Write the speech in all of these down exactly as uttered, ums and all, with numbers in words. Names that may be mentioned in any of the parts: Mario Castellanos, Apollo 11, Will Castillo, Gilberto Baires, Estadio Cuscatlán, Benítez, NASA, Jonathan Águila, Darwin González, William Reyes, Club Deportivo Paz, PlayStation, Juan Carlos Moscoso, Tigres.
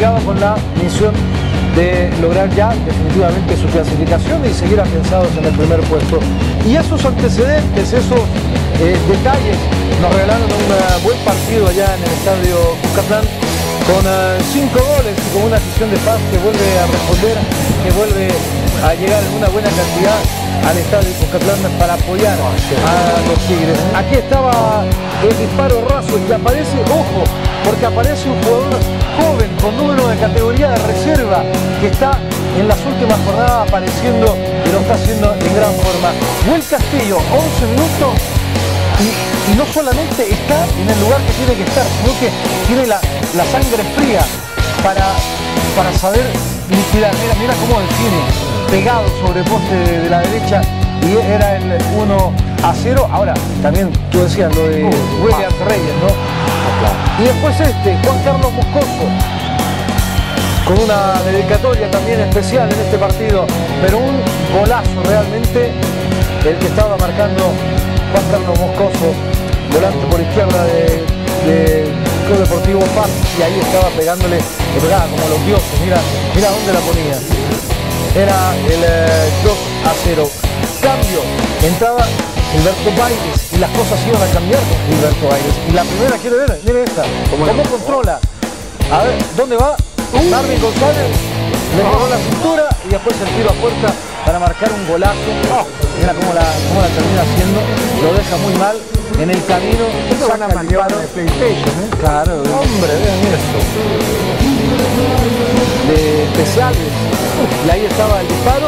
obligaba con la misión de lograr ya definitivamente su clasificación y seguir afianzados en el primer puesto. Y esos antecedentes, esos eh, detalles, nos regalaron un buen partido allá en el Estadio Cuscatlán, con uh, cinco goles y con una afición de Paz que vuelve a responder, que vuelve a llegar en una buena cantidad al Estadio Cuscatlán para apoyar a los Tigres. Aquí estaba el disparo raso y aparece, ojo, porque aparece un jugador joven con número de categoría de reserva que está en las últimas jornadas apareciendo y lo está haciendo en gran forma. Will Castillo, once minutos, y, y no solamente está en el lugar que tiene que estar, sino que tiene la, la sangre fría para, para saber liquidar. Mira, mira cómo define, pegado sobre poste de, de la derecha, y era el uno a cero. Ahora, también tú decías lo de William Reyes, ¿no? Y después este, Juan Carlos Moscoso, con una dedicatoria también especial en este partido, pero un golazo realmente, el que estaba marcando Juan Carlos Moscoso, volante por izquierda de, de Club Deportivo Paz, y ahí estaba pegándole, que pegaba como los dioses, mira, mira dónde la ponía. Era el eh, dos a cero. Cambio, entraba Gilberto Baires, y las cosas iban a cambiar con Gilberto Baires. Y la primera, quiero ver, miren esta, cómo, ¿Cómo controla. A ver, ¿dónde va? Uh, Darwin González le agarró la cintura y después el tiro a puerta para marcar un golazo. Oh, mira cómo la, cómo la termina haciendo, lo deja muy mal en el camino. Esto van a mandar de PlayStation, ¿eh? Claro, hombre, vean esto. De especiales. Y ahí estaba el disparo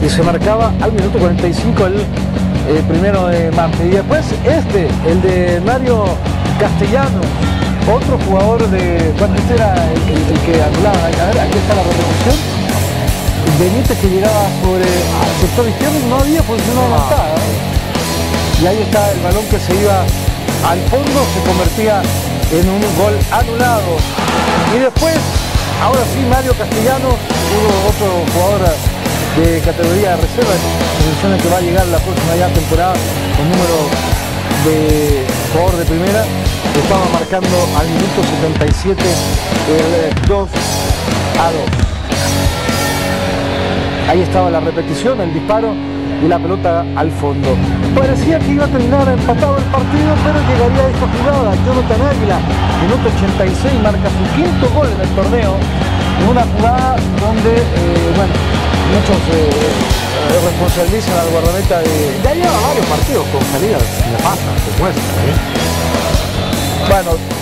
y se marcaba al minuto cuarenta y cinco el... el primero de marzo. Y después este, el de Mario Castellanos, otro jugador de... bueno, este era el, el, el que anulaba. A ver, aquí está la revolución. Benítez, que llegaba sobre el sector izquierdo, no había funcionado la patada. Y ahí está el balón que se iba al fondo, se convertía en un gol anulado. Y después, ahora sí, Mario Castellanos, hubo otro jugador de categoría de reserva, posiciones que va a llegar la próxima ya temporada, el número de jugador de primera, que estaba marcando al minuto setenta y siete el dos a dos. Ahí estaba la repetición, el disparo y la pelota al fondo. Parecía que iba a terminar empatado el partido, pero llegaría a esta jugada. Jonathan Águila, minuto ochenta y seis, marca su quinto gol en el torneo, en una jugada donde, eh, bueno, muchos eh, eh, responsabilizan al guardameta de... Ya lleva varios partidos con salidas, la pasa, se muestra, ¿eh? Bueno...